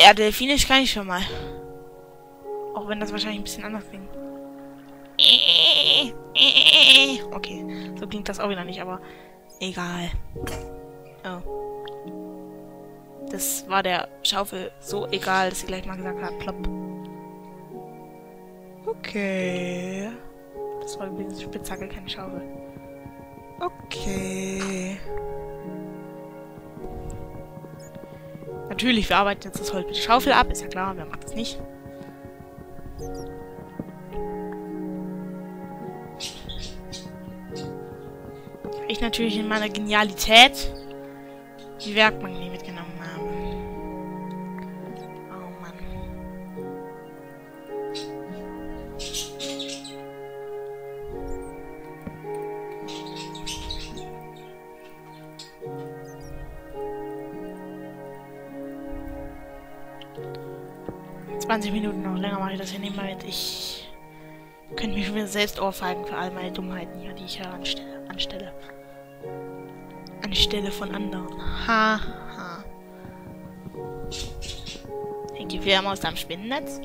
Ja, Delfinisch kann ich schon mal. Auch wenn das wahrscheinlich ein bisschen anders klingt. Okay, so klingt das auch wieder nicht, aber egal. Oh. Das war der Schaufel so egal, dass sie gleich mal gesagt hat, plopp. Okay. Das war übrigens Spitzhacke, keine Schaufel. Okay. Natürlich, wir arbeiten jetzt das Holz mit der Schaufel ab, ist ja klar, wir machen das nicht. Ich natürlich in meiner Genialität die Werkbank nie mitgenommen habe. Oh Mann. 20 Minuten noch länger mache ich das hier nebenbei mit. Ich könnte mich schon wieder selbst ohrfeigen für all meine Dummheiten hier, die ich hier anstelle. Anstelle von anderen. Haha. Ha. Hängt die Fledermaus am Spinnennetz?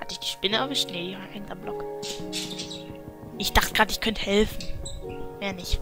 Hatte ich die Spinne erwischt? Nee, die hängt am Block. Ich dachte gerade, ich könnte helfen. Mehr nicht.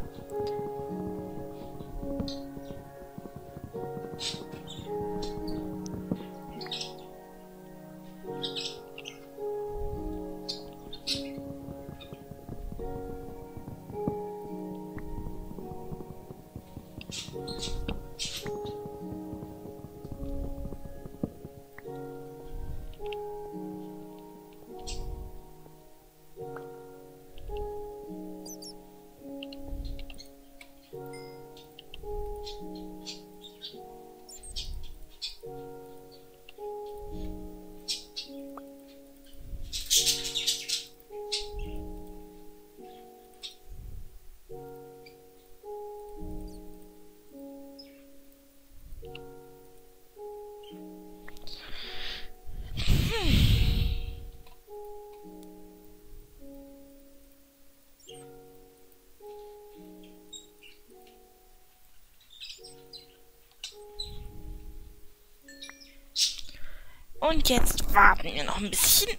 Und jetzt warten wir noch ein bisschen.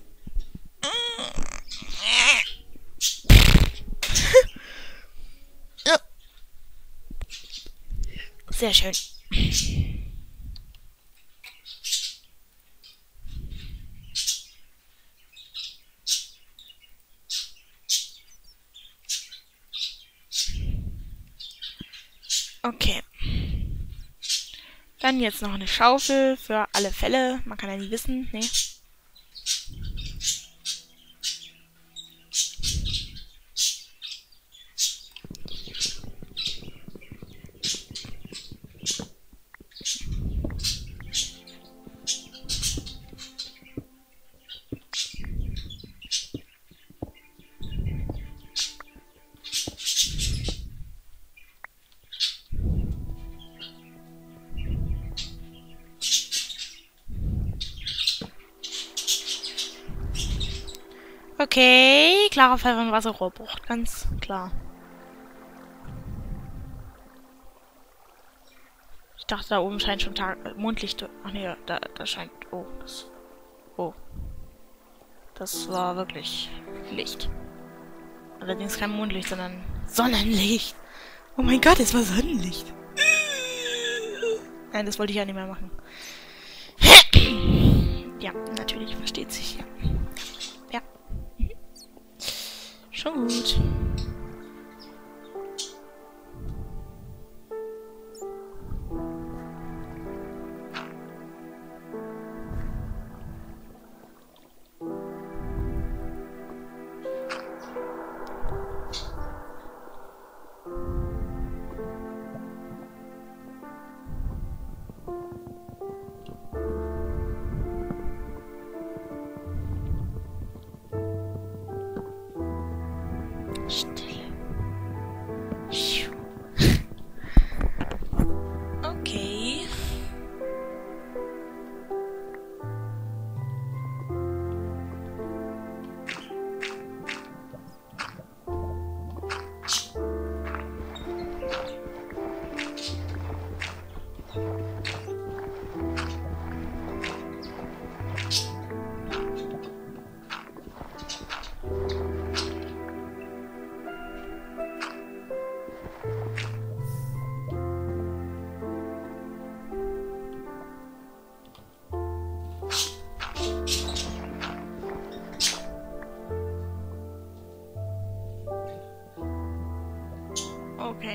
Sehr schön. Okay. Dann jetzt noch eine Schaufel für alle Fälle. Man kann ja nie wissen. Nee. Okay, klarer Fall von Wasserrohrbruch, ganz klar. Ich dachte, da oben scheint schon Mondlicht. Ach nee, da scheint. Oh, das. Oh. Das war wirklich Licht. Allerdings kein Mondlicht, sondern Sonnenlicht. Oh mein Gott, es war Sonnenlicht. Nein, das wollte ich ja nicht mehr machen. Ja, natürlich, versteht sich. Ja. Schon gut. Okay,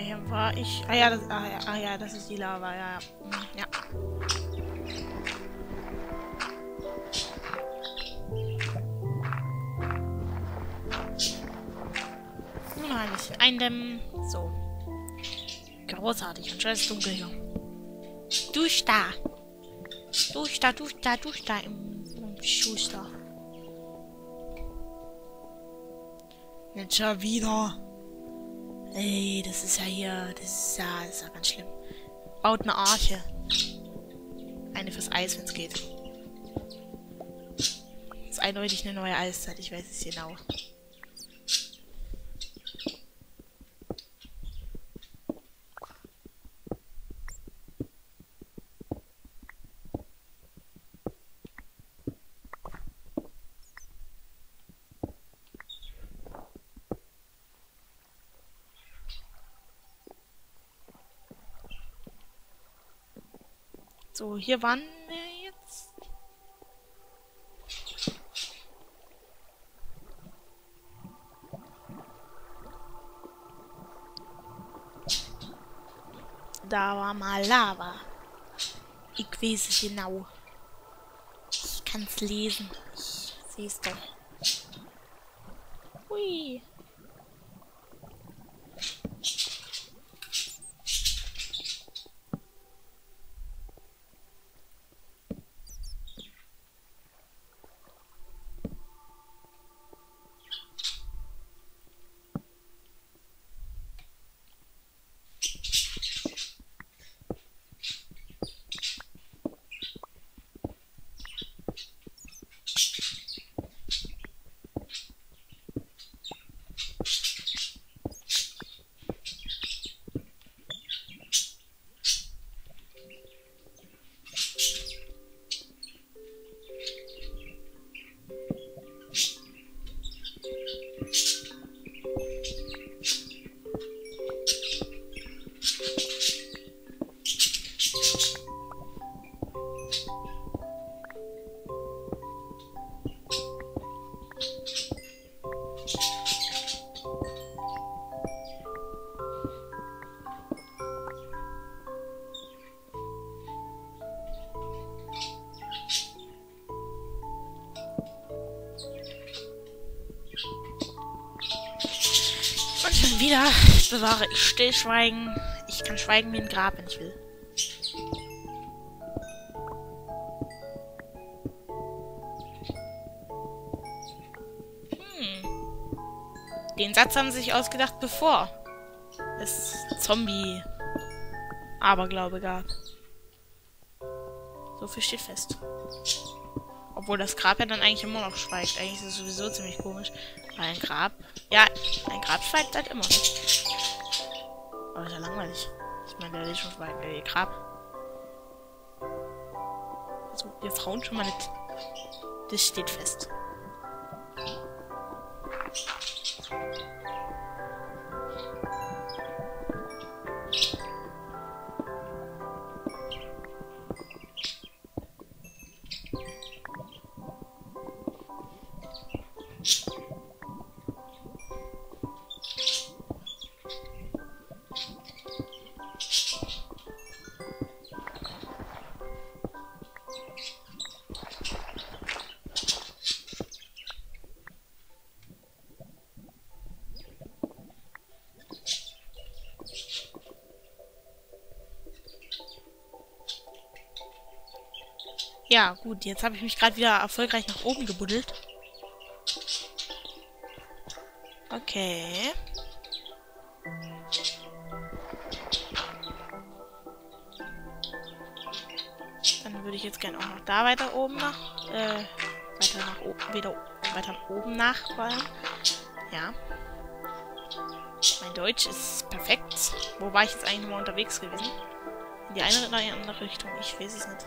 hier war ich. Ah ja, das ist die Lava, ja. Nun habe ich eindämmen. So. Großartig. Und schon ist es dunkel hier. Durch da im Schuster. Jetzt schon wieder. Ey, das ist ja hier, das ist ja ganz schlimm. Baut eine Arche. Eine fürs Eis, wenn es geht. Das ist eindeutig eine neue Eiszeit, ich weiß es genau. So, hier waren wir jetzt. Da war mal Lava. Ich weiß es genau. Ich kann es lesen. Ich sehe es doch. Hui. Wieder bewahre ich Stillschweigen. Ich kann schweigen wie ein Grab, wenn ich will. Den Satz haben sie sich ausgedacht, bevor es Zombie-Aberglaube gab. So viel steht fest. Obwohl das Grab ja dann eigentlich immer noch schweigt. Eigentlich ist es sowieso ziemlich komisch. Weil ein Grab... Ja, ein Grab schweigt halt immer. Aber ist ja langweilig. Ich meine, der will schon schweigen. Ihr Grab. Also, ihr Frauen schon mal nicht. Das steht fest. Ja, gut, jetzt habe ich mich gerade wieder erfolgreich nach oben gebuddelt. Okay. Dann würde ich jetzt gerne auch noch da weiter oben nach. Weiter oben nachfallen. Ja. Mein Deutsch ist perfekt. Wo war ich jetzt eigentlich nochmal unterwegs gewesen? In die eine oder die andere Richtung, ich weiß es nicht.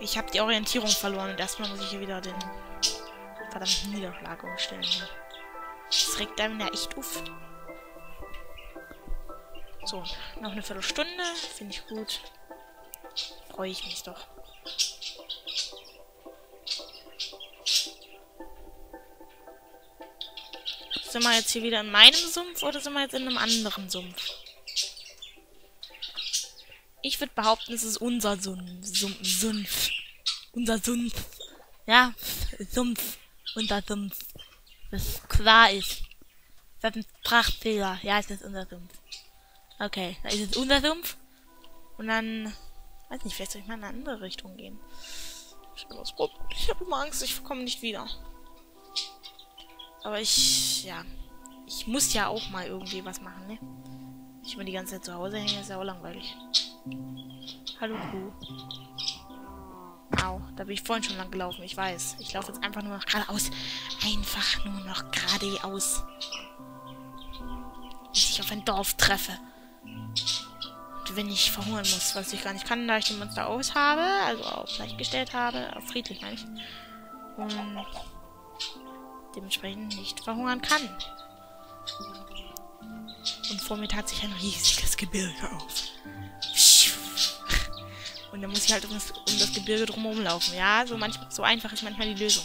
Ich habe die Orientierung verloren und erstmal muss ich hier wieder den verdammten Niederschlag umstellen. Das regt einem ja echt auf. So, noch eine Viertelstunde, finde ich gut. Freue ich mich doch. Sind wir jetzt hier wieder in meinem Sumpf oder sind wir jetzt in einem anderen Sumpf? Ich würde behaupten, es ist unser Sumpf. Unser Sumpf. Ja, Sumpf. Unser Sumpf. Das klar ist. Das ist ein Prachtfehler. Ja, es ist unser Sumpf. Okay, da ist jetzt unser Sumpf. Und dann... Weiß nicht, vielleicht soll ich mal in eine andere Richtung gehen. Ich habe immer Angst, ich komme nicht wieder. Aber ich... Ja. Ich muss ja auch mal irgendwie was machen, ne? Ich immer die ganze Zeit zu Hause hänge, ist ja auch langweilig. Hallo Kuh. Au, da bin ich vorhin schon lang gelaufen, ich weiß. Ich laufe jetzt einfach nur noch geradeaus. Einfach nur noch geradeaus. Bis ich auf ein Dorf treffe. Und wenn ich verhungern muss, was ich gar nicht kann, da ich den Monster aus habe, also auf leicht gestellt habe, auf friedlich meine ich. Und dementsprechend nicht verhungern kann. Und vor mir tat sich ein riesiges Gebirge auf. Und dann muss ich halt um das Gebirge drumherum laufen. Ja, so einfach ist manchmal die Lösung.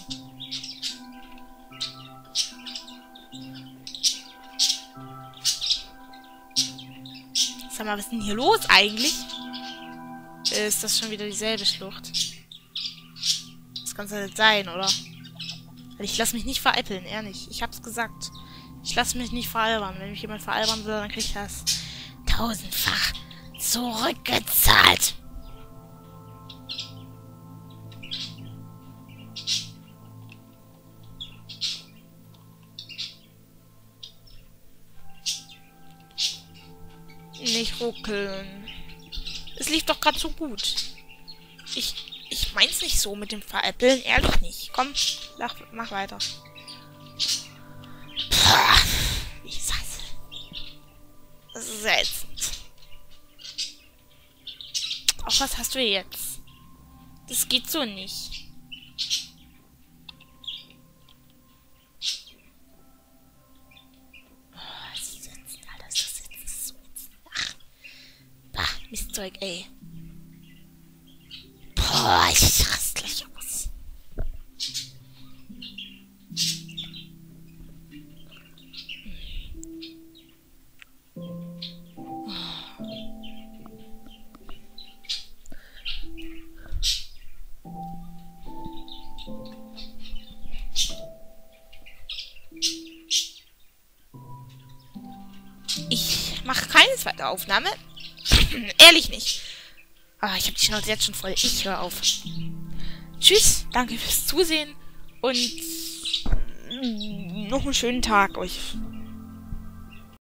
Sag mal, was ist denn hier los eigentlich? Ist das schon wieder dieselbe Schlucht? Das kann es halt sein, oder? Ich lasse mich nicht veräppeln, ehrlich. Ich hab's gesagt. Ich lasse mich nicht veralbern. Wenn mich jemand veralbern will, dann kriege ich das 1000-fach zurückgezahlt. Nicht ruckeln. Es lief doch gerade so gut. Ich mein's nicht so mit dem Veräppeln. Ehrlich nicht. Komm, mach weiter. Ich saß. Das ist ätzend. Ach, was hast du jetzt? Das geht so nicht. Oh, das ist ätzend, Alter. Das ist so ätzend. Ach. Bah, Mistzeug, ey. Boah, ich raste gleich aus. Ich mache keine zweite Aufnahme. Ehrlich nicht. Ah, ich habe die Schnauze jetzt schon voll. Ich höre auf. Tschüss, danke fürs Zusehen und noch einen schönen Tag euch.